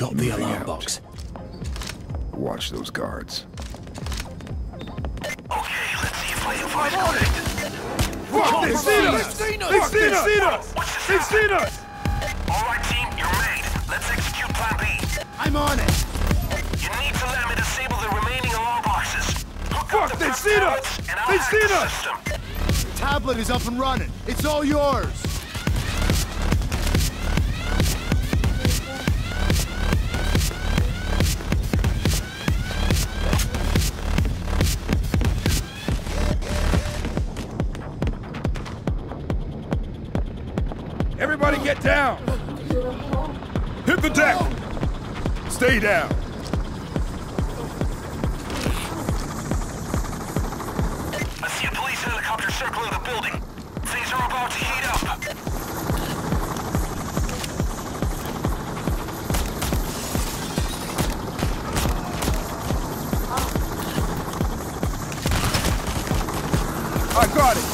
got the alarm box. Watch those guards. Okay, let's see if I can find out. They've seen us! Alright team, you're made. Let's execute plan B. I'm on it. You need to let me disable the remaining alarm boxes. They've seen us! The tablet is up and running. It's all yours. Everybody get down! Hit the deck! Stay down! I see a police helicopter circling the building. Things are about to heat up! I got it!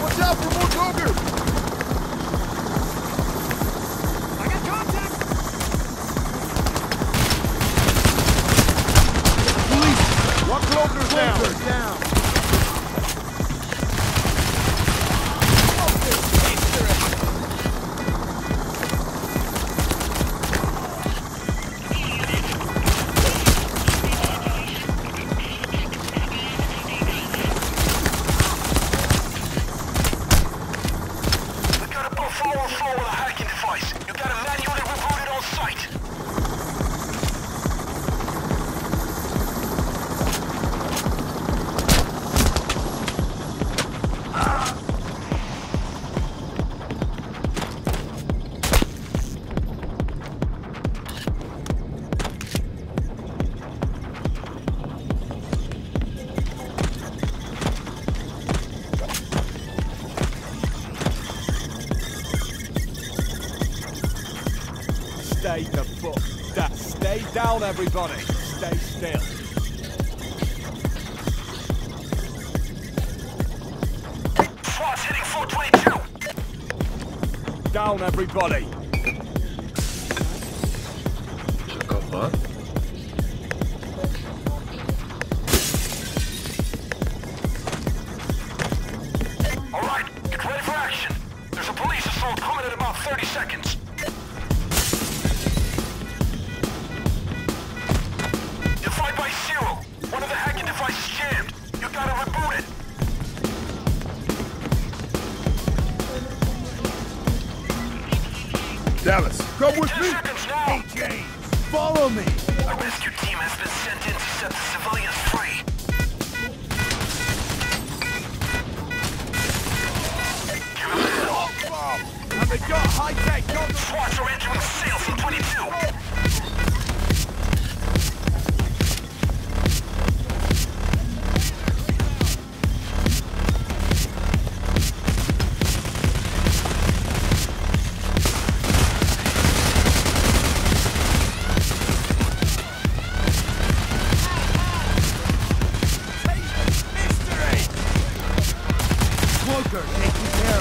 Watch out for more Coker! I got contact! Police! One Coker's down! Stay the fuck down. Stay down, everybody. Stay still. SWAT's hitting 422. Down, everybody. All right, get ready for action. There's a police assault coming in about 30 seconds. Dallas, come with me! Hey, James, follow me! A rescue team has been sent in to set the civilians free. And they got high-tech, got the SWATs are entering sales in 22. Taken care of.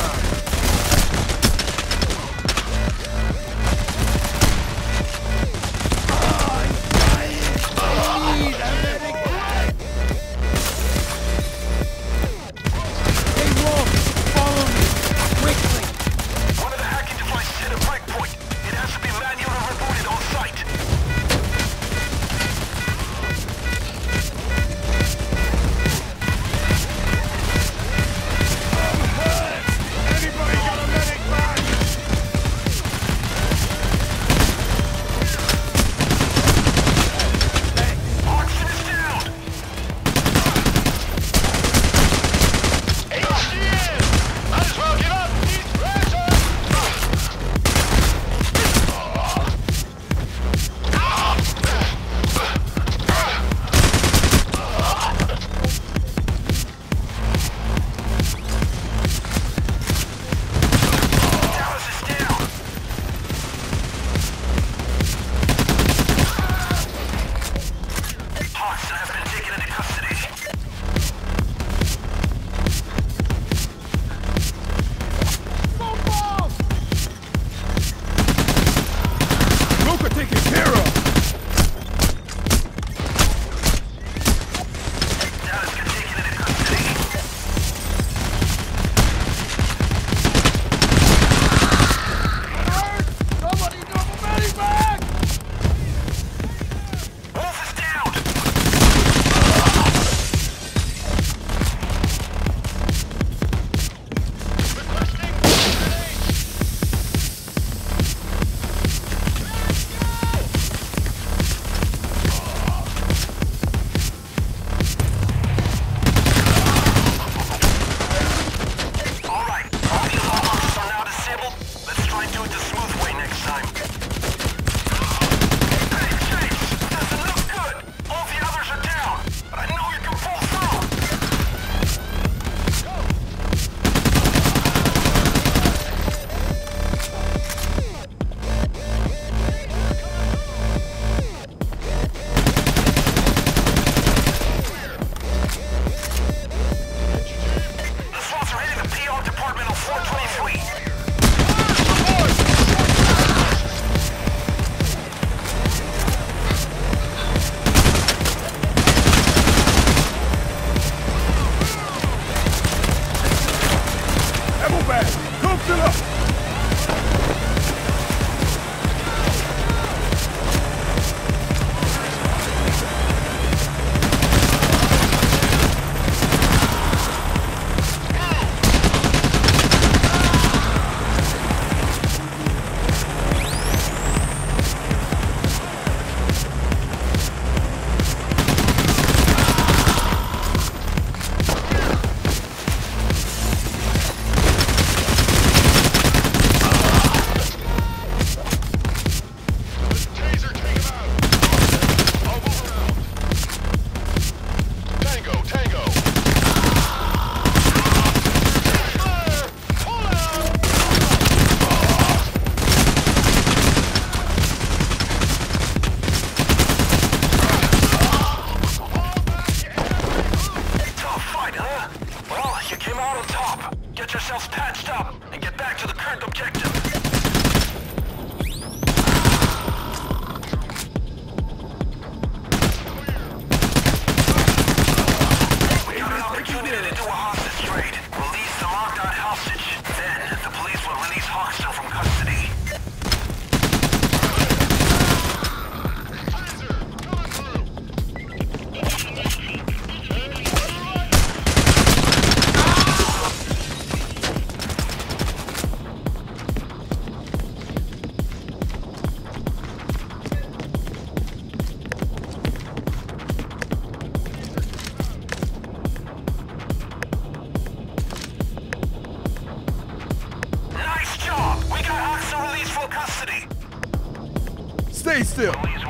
Stay still. The police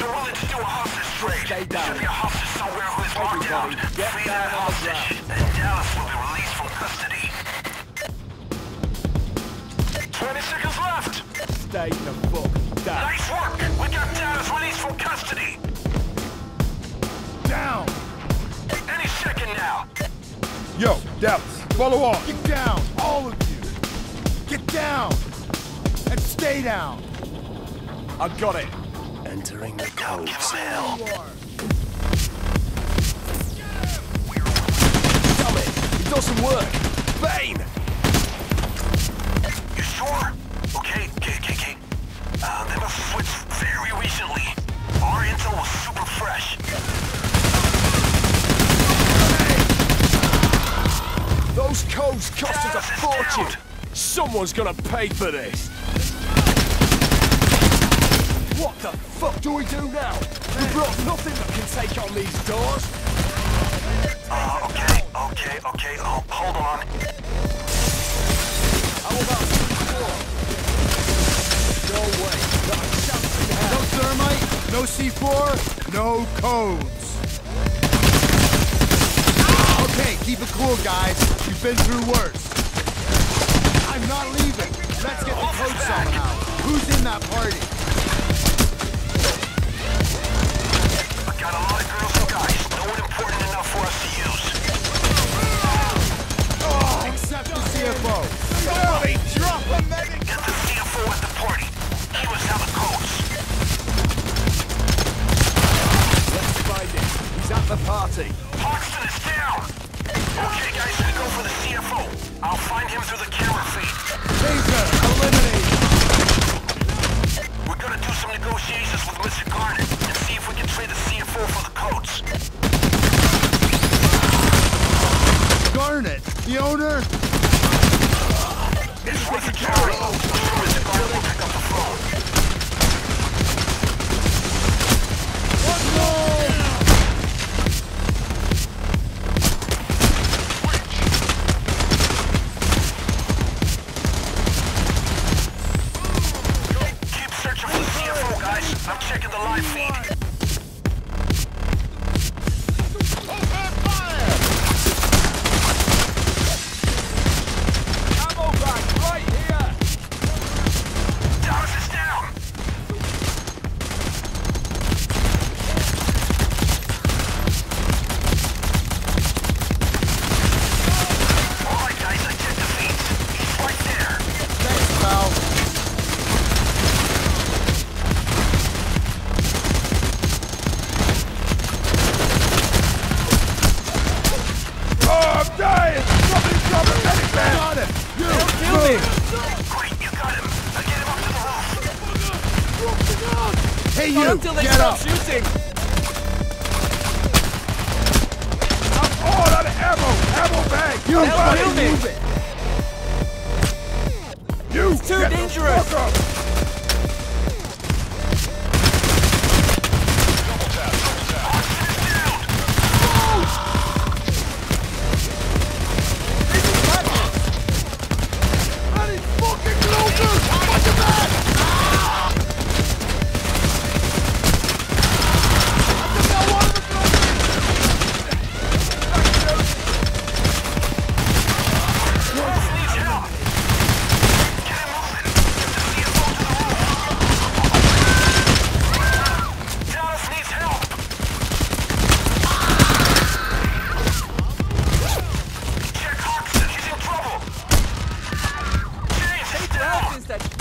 are willing to do a hostage trade. Stay down. There should be a hostage somewhere who is locked down. Free that hostage, and Dallas will be released from custody. 20 seconds left. Stay the fuck down. Nice work. We got Dallas released from custody. Down. Any second now. Yo, Dallas, follow on. Get down, all of you. Get down. And stay down. I've got it. Entering the cove's hell. Damn it! It doesn't work. Bane! You sure? Okay. They must have switched very recently. Our intel was super fresh. Hey. Those codes cost us a fortune. Down. Someone's gonna pay for this. What the fuck do we do now? We've brought nothing that can take on these doors. Okay, hold on. How about 3-4? No way, not a chance in hell. No thermite, no C4, no codes. Okay, keep it cool, guys. You've been through worse. I'm not leaving. Let's get the codes somehow. Who's in that party? Got a lot of girls and guys, no one important enough for us to use. Oh, except the CFO. Somebody drop a medic! Get the CFO at the party. He was out of codes. Let's find him. He's at the party. Hoxton is down! Okay, guys, we go for the CFO. I'll find him through the camera feed. Taser, eliminate! We're gonna do some negotiations with Mr. Garnet and see if we can trade the CFO for the codes. Garnet, the owner? This is Mr. Carey. I'm sure Mr. Garnet will pick up the phone. What I'm checking the live feed. Open fire! Ammo bag right here! Dallas is down! Alright guys, I checked the feed. He's right there. Thanks, pal. Until they stop shooting! I'm all out of ammo! Ammo bag! You gotta use it! It's too dangerous!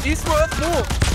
It's worth more.